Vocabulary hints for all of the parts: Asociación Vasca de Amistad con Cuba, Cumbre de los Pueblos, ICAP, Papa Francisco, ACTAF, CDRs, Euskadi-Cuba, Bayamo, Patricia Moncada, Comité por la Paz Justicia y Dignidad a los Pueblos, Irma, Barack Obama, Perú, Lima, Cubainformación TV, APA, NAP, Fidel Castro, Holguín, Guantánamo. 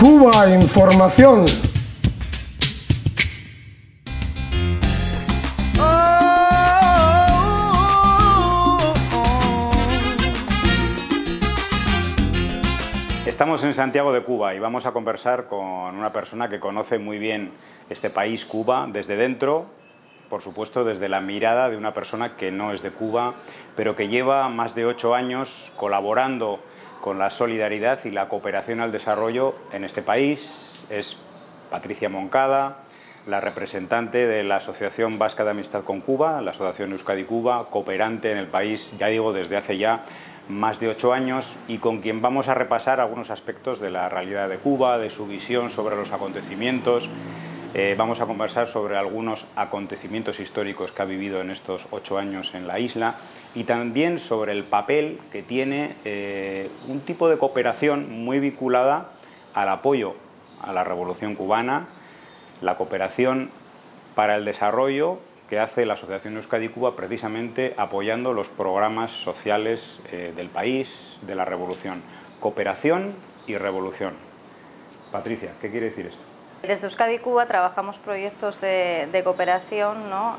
Cuba Información. Estamos en Santiago de Cuba y vamos a conversar con una persona que conoce muy bien este país, Cuba, desde dentro, por supuesto desde la mirada de una persona que no es de Cuba, pero que lleva más de 8 años colaborando con la solidaridad y la cooperación al desarrollo en este país. Es Patricia Moncada, la representante de la Asociación Vasca de Amistad con Cuba, la Asociación Euskadi-Cuba, cooperante en el país, ya digo, desde hace ya más de 8 años, y con quien vamos a repasar algunos aspectos de la realidad de Cuba, de su visión sobre los acontecimientos. Vamos a conversar sobre algunos acontecimientos históricos que ha vivido en estos 8 años en la isla y también sobre el papel que tiene un tipo de cooperación muy vinculada al apoyo a la Revolución Cubana, la cooperación para el desarrollo que hace la Asociación Euskadi-Cuba precisamente apoyando los programas sociales del país, de la Revolución. Cooperación y revolución. Patricia, ¿qué quiere decir esto? Desde Euskadi-Cuba trabajamos proyectos de cooperación, ¿no?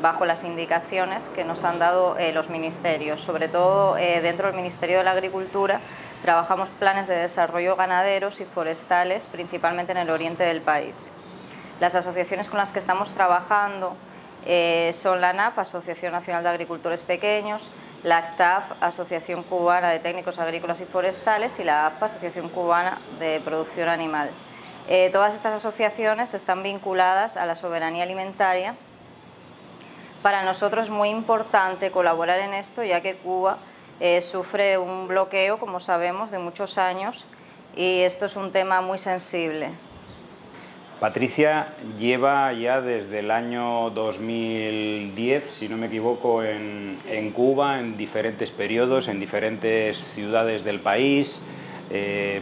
Bajo las indicaciones que nos han dado los ministerios, sobre todo dentro del Ministerio de la Agricultura. Trabajamos planes de desarrollo ganaderos y forestales, principalmente en el oriente del país. Las asociaciones con las que estamos trabajando son la NAP, Asociación Nacional de Agricultores Pequeños, la ACTAF, Asociación Cubana de Técnicos Agrícolas y Forestales, y la APA, Asociación Cubana de Producción Animal. Todas estas asociaciones están vinculadas a la soberanía alimentaria. Para nosotros es muy importante colaborar en esto, ya que Cuba sufre un bloqueo, como sabemos, de muchos años, y esto es un tema muy sensible. Patricia lleva ya desde el año 2010, si no me equivoco, en Cuba, en diferentes periodos, en diferentes ciudades del país.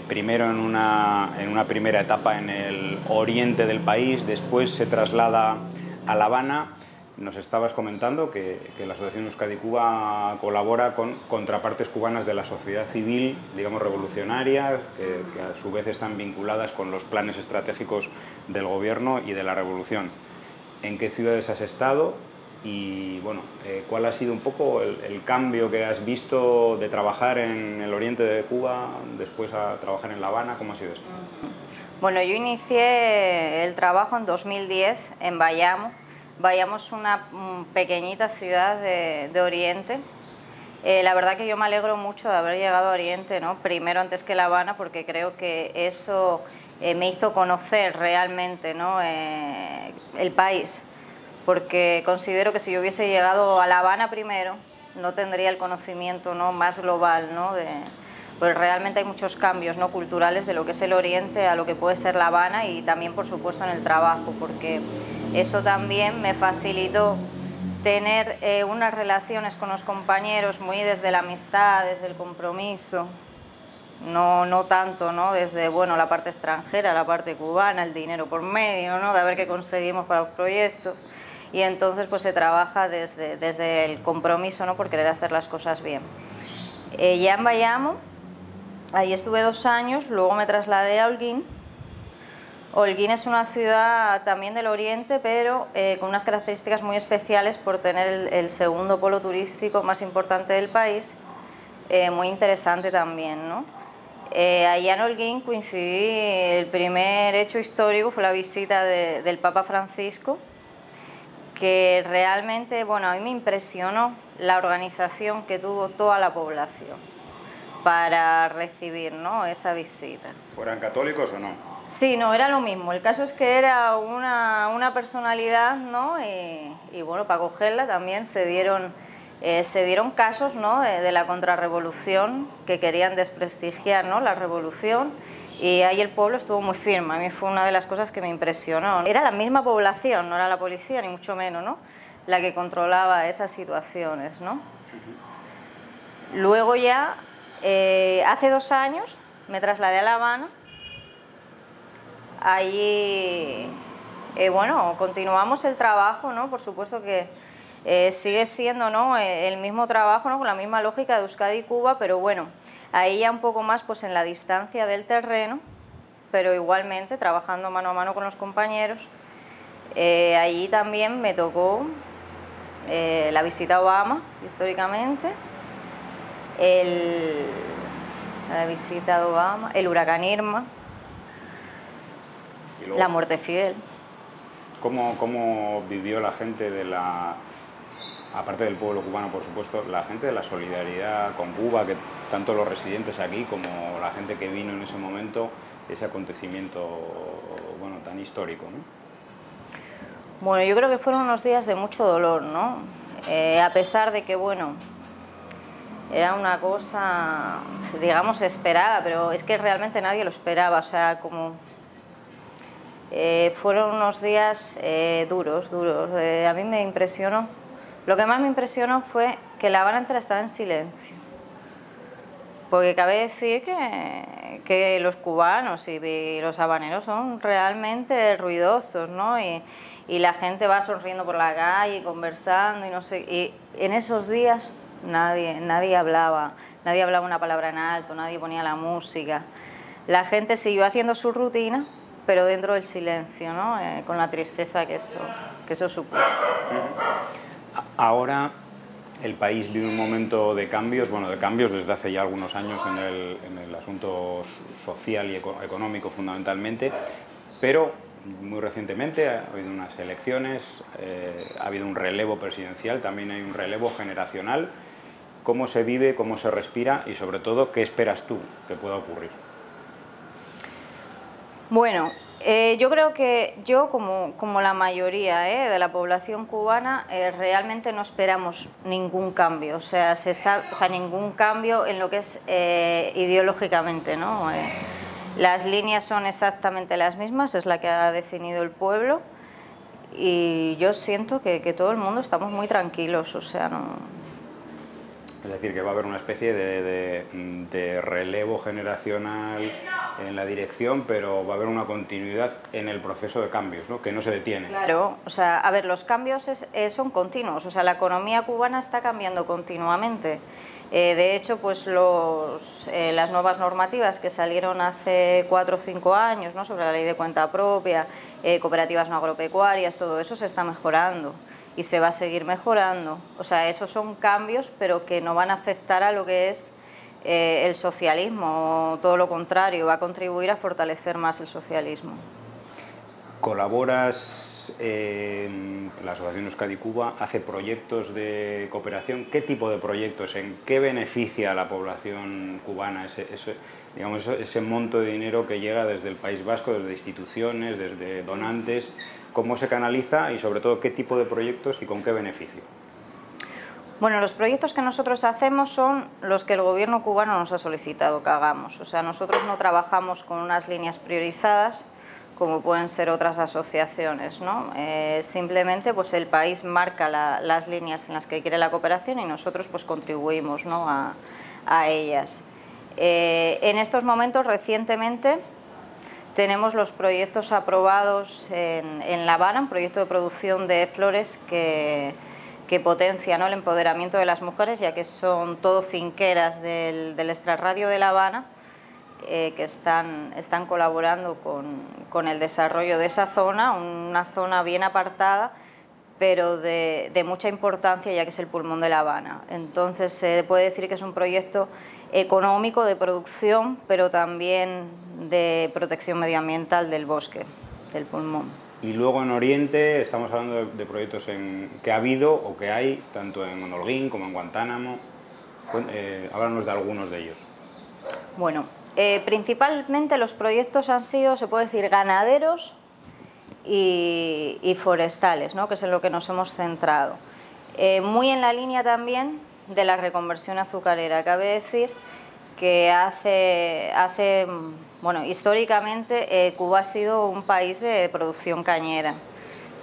Primero en una primera etapa en el oriente del país, después se traslada a La Habana. Nos estabas comentando que la Asociación Euskadi-Cuba colabora con contrapartes cubanas de la sociedad civil, digamos revolucionaria, que a su vez están vinculadas con los planes estratégicos del gobierno y de la revolución. ¿En qué ciudades has estado? Y bueno, ¿cuál ha sido un poco el cambio que has visto de trabajar en el oriente de Cuba después a trabajar en La Habana? ¿Cómo ha sido esto? Bueno, yo inicié el trabajo en 2010 en Bayamo. Bayamo es una pequeñita ciudad de Oriente. La verdad que yo me alegro mucho de haber llegado a Oriente, ¿no? Primero antes que La Habana, porque creo que eso me hizo conocer realmente, ¿no? El país. Porque considero que si yo hubiese llegado a La Habana primero, no tendría el conocimiento, ¿no? más global, ¿no? Pues realmente hay muchos cambios, ¿no? culturales de lo que es el Oriente a lo que puede ser La Habana, y también, por supuesto, en el trabajo, porque eso también me facilitó tener unas relaciones con los compañeros muy desde la amistad, desde el compromiso, no tanto, ¿no? desde bueno, la parte extranjera, la parte cubana, el dinero por medio, ¿no? de ver qué conseguimos para los proyectos. Y entonces pues se trabaja desde el compromiso, ¿no? por querer hacer las cosas bien. Ya en Bayamo, ahí estuve 2 años, luego me trasladé a Holguín. Holguín es una ciudad también del oriente, pero con unas características muy especiales por tener el segundo polo turístico más importante del país, muy interesante también, ¿no? Allá en Holguín coincidí, el primer hecho histórico fue la visita del Papa Francisco, que realmente, bueno, a mí me impresionó la organización que tuvo toda la población para recibir, ¿no? esa visita. ¿Fueran católicos o no? Sí, no, era lo mismo. El caso es que era una personalidad, ¿no? Y bueno, para cogerla también se dieron casos, ¿no? de la contrarrevolución, que querían desprestigiar, ¿no? la revolución, y ahí el pueblo estuvo muy firme. A mí fue una de las cosas que me impresionó. Era la misma población, no era la policía, ni mucho menos, ¿no? la que controlaba esas situaciones, ¿no? Luego ya, hace 2 años, me trasladé a La Habana. Allí, bueno, continuamos el trabajo, ¿no? por supuesto que sigue siendo, ¿no? el mismo trabajo, ¿no? con la misma lógica de Euskadi-Cuba, pero bueno, ahí ya un poco más pues en la distancia del terreno, pero igualmente trabajando mano a mano con los compañeros. Allí también me tocó la visita a Obama, históricamente, el huracán Irma, la muerte Fidel. ¿Cómo vivió la gente de la... aparte del pueblo cubano, por supuesto, la gente de la solidaridad con Cuba, que tanto los residentes aquí como la gente que vino en ese momento, ese acontecimiento, bueno, tan histórico, ¿no? Bueno, yo creo que fueron unos días de mucho dolor, ¿no? A pesar de que, bueno, era una cosa, digamos, esperada, pero es que realmente nadie lo esperaba, o sea, como... fueron unos días duros. A mí me impresionó. Lo que más me impresionó fue que La Habana entera estaba en silencio, porque cabe decir que los cubanos y los habaneros son realmente ruidosos, ¿no? Y la gente va sonriendo por la calle, conversando y no sé. Y en esos días nadie hablaba una palabra en alto, nadie ponía la música. La gente siguió haciendo su rutina, pero dentro del silencio, ¿no? Con la tristeza que eso supuso. Ahora el país vive un momento de cambios, bueno, de cambios desde hace ya algunos años en el asunto social y económico fundamentalmente, pero muy recientemente ha habido unas elecciones, ha habido un relevo presidencial, también hay un relevo generacional. ¿Cómo se vive, cómo se respira y sobre todo qué esperas tú que pueda ocurrir? Bueno, yo creo que yo, como la mayoría de la población cubana, realmente no esperamos ningún cambio, o sea, ningún cambio en lo que es ideológicamente, ¿no? Las líneas son exactamente las mismas, es la que ha definido el pueblo, y yo siento que todo el mundo estamos muy tranquilos, o sea, no... Es decir, que va a haber una especie de relevo generacional en la dirección, pero va a haber una continuidad en el proceso de cambios, ¿no? Que no se detiene. Claro, o sea, a ver, los cambios son continuos, o sea, la economía cubana está cambiando continuamente. De hecho, pues las nuevas normativas que salieron hace 4 o 5 años, ¿no? Sobre la ley de cuenta propia, cooperativas no agropecuarias, todo eso se está mejorando. Y se va a seguir mejorando, o sea, esos son cambios, pero que no van a afectar a lo que es el socialismo, todo lo contrario, va a contribuir a fortalecer más el socialismo. ¿Colaboras en la Asociación Euskadi-Cuba, hace proyectos de cooperación? ¿Qué tipo de proyectos, en qué beneficia a la población cubana ese monto de dinero que llega desde el País Vasco, desde instituciones, desde donantes? ¿Cómo se canaliza y, sobre todo, qué tipo de proyectos y con qué beneficio? Bueno, los proyectos que nosotros hacemos son los que el gobierno cubano nos ha solicitado que hagamos. O sea, nosotros no trabajamos con unas líneas priorizadas como pueden ser otras asociaciones, ¿no? Simplemente, pues, el país marca las líneas en las que quiere la cooperación y nosotros, pues, contribuimos, ¿no? a ellas. En estos momentos, recientemente, tenemos los proyectos aprobados en La Habana, un proyecto de producción de flores que potencia, ¿no? el empoderamiento de las mujeres, ya que son todo finqueras del extrarradio de La Habana, que están colaborando con el desarrollo de esa zona, una zona bien apartada, pero de mucha importancia, ya que es el pulmón de La Habana. Entonces se puede decir que es un proyecto económico, de producción, pero también de protección medioambiental del bosque, del pulmón. Y luego en Oriente estamos hablando de proyectos que ha habido o que hay, tanto en Holguín como en Guantánamo. Háblanos de algunos de ellos. Bueno, principalmente los proyectos han sido, se puede decir, ganaderos y forestales, ¿no? que es en lo que nos hemos centrado. Muy en la línea también de la reconversión azucarera. Cabe decir que bueno, históricamente Cuba ha sido un país de producción cañera,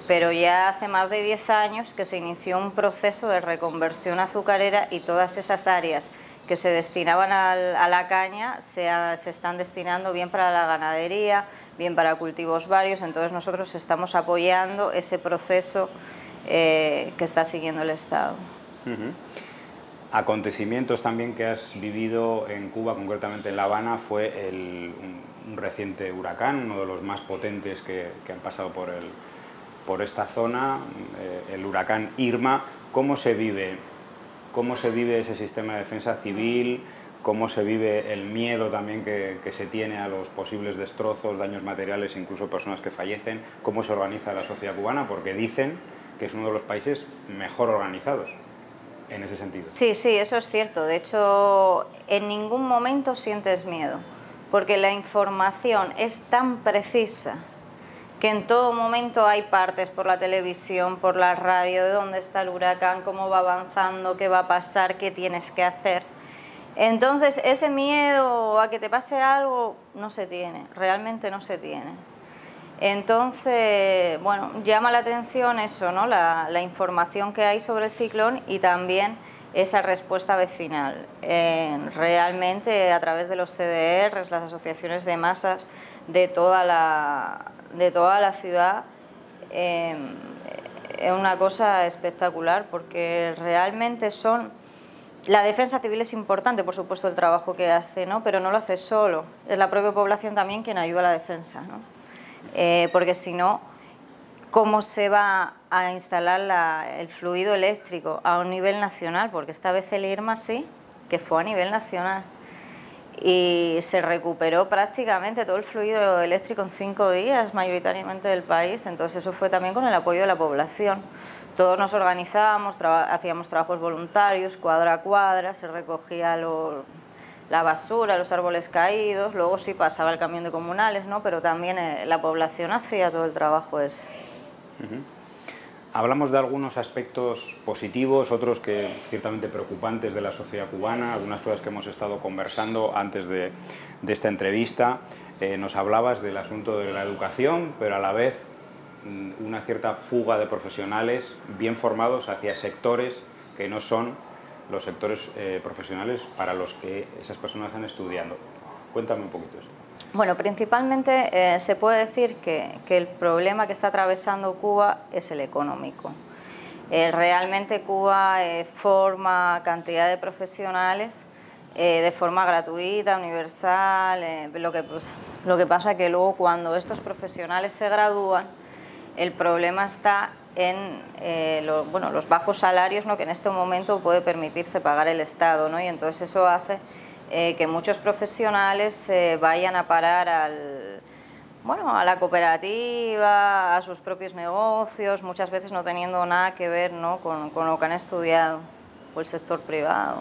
pero ya hace más de 10 años que se inició un proceso de reconversión azucarera y todas esas áreas que se destinaban a la caña se están destinando bien para la ganadería, bien para cultivos varios. Entonces nosotros estamos apoyando ese proceso que está siguiendo el Estado. Uh-huh. Acontecimientos también que has vivido en Cuba, concretamente en La Habana, fue un reciente huracán, uno de los más potentes que han pasado por esta zona, el huracán Irma. ¿Cómo se vive ese sistema de defensa civil? ¿Cómo se vive el miedo también que se tiene a los posibles destrozos, daños materiales, incluso personas que fallecen? ¿Cómo se organiza la sociedad cubana? Porque dicen que es uno de los países mejor organizados en ese sentido. Sí, sí, eso es cierto. De hecho, en ningún momento sientes miedo, porque la información es tan precisa que en todo momento hay partes por la televisión, por la radio, de dónde está el huracán, cómo va avanzando, qué va a pasar, qué tienes que hacer. Entonces, ese miedo a que te pase algo no se tiene, realmente no se tiene. Entonces, bueno, llama la atención eso, ¿no? La información que hay sobre el ciclón y también esa respuesta vecinal. Realmente, a través de los CDRs, las asociaciones de masas de toda la ciudad, es una cosa espectacular, porque realmente la defensa civil es importante, por supuesto, el trabajo que hace, ¿no? Pero no lo hace solo, es la propia población también quien ayuda a la defensa, ¿no? Porque si no, ¿cómo se va a instalar el fluido eléctrico a un nivel nacional? Porque esta vez el Irma sí, que fue a nivel nacional, y se recuperó prácticamente todo el fluido eléctrico en 5 días, mayoritariamente del país. Entonces eso fue también con el apoyo de la población. Todos nos organizábamos, hacíamos trabajos voluntarios, cuadra a cuadra, se recogía la basura, los árboles caídos, luego sí pasaba el camión de comunales, ¿no? Pero también la población hacía todo el trabajo ese. Uh-huh. Hablamos de algunos aspectos positivos, otros que ciertamente preocupantes de la sociedad cubana, algunas cosas que hemos estado conversando antes de esta entrevista. Nos hablabas del asunto de la educación, pero a la vez una cierta fuga de profesionales bien formados hacia sectores que no son los sectores profesionales para los que esas personas están estudiando. Cuéntame un poquito esto. Bueno, principalmente se puede decir que el problema que está atravesando Cuba es el económico. Realmente Cuba forma cantidad de profesionales de forma gratuita, universal. Lo que pasa es que luego, cuando estos profesionales se gradúan, el problema está en los bajos salarios, ¿no?, que en este momento puede permitirse pagar el Estado, ¿no? Y entonces eso hace que muchos profesionales vayan a parar a la cooperativa, a sus propios negocios, muchas veces no teniendo nada que ver, ¿no?, con lo que han estudiado, o el sector privado.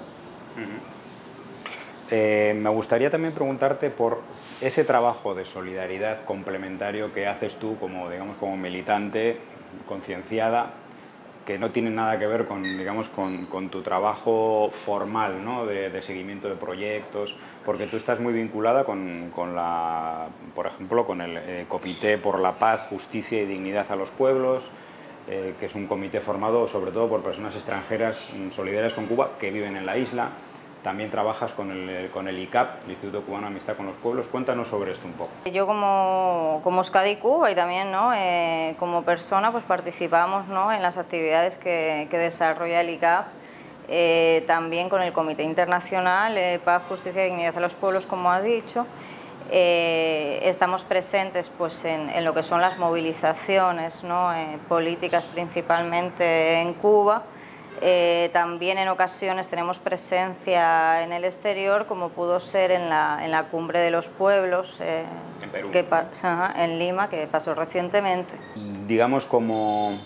Uh-huh. Me gustaría también preguntarte por ese trabajo de solidaridad complementario que haces tú como militante concienciada, que no tiene nada que ver con tu trabajo formal, ¿no?, de seguimiento de proyectos, porque tú estás muy vinculada por ejemplo, con el Comité por la Paz, Justicia y Dignidad a los Pueblos, que es un comité formado sobre todo por personas extranjeras solidarias con Cuba que viven en la isla. También trabajas con el ICAP, el Instituto Cubano de Amistad con los Pueblos. Cuéntanos sobre esto un poco. Yo como Euskadi-Cuba y también, ¿no?, como persona, pues participamos, ¿no?, en las actividades que desarrolla el ICAP, también con el Comité Internacional Paz, Justicia y Dignidad a los Pueblos, como has dicho. Estamos presentes, pues, en lo que son las movilizaciones, ¿no?, políticas, principalmente en Cuba. También en ocasiones tenemos presencia en el exterior, como pudo ser en la Cumbre de los Pueblos, en Perú, en Lima, que pasó recientemente. Digamos, como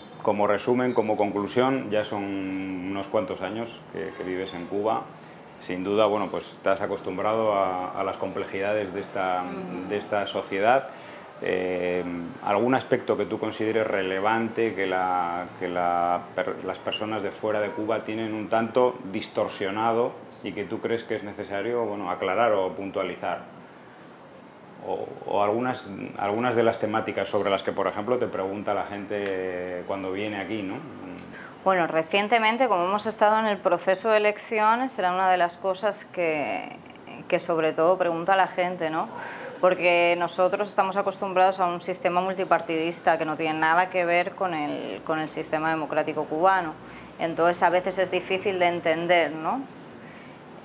resumen, como conclusión, ya son unos cuantos años que vives en Cuba. Sin duda, bueno, pues estás acostumbrado a las complejidades de esta sociedad. ¿Algún aspecto que tú consideres relevante que las personas de fuera de Cuba tienen un tanto distorsionado y que tú crees que es necesario, bueno, aclarar o puntualizar? O algunas de las temáticas sobre las que, por ejemplo, te pregunta la gente cuando viene aquí, ¿no? Bueno, recientemente, como hemos estado en el proceso de elecciones, era una de las cosas que sobre todo pregunta la gente, ¿no? Porque nosotros estamos acostumbrados a un sistema multipartidista que no tiene nada que ver con el sistema democrático cubano. Entonces, a veces es difícil de entender, ¿no?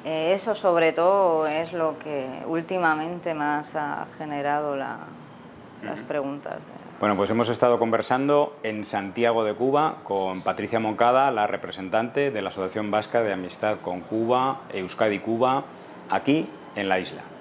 Eso sobre todo es lo que últimamente más ha generado las preguntas. Bueno, pues hemos estado conversando en Santiago de Cuba con Patricia Moncada, la representante de la Asociación Vasca de Amistad con Cuba, Euskadi-Cuba, aquí en la isla.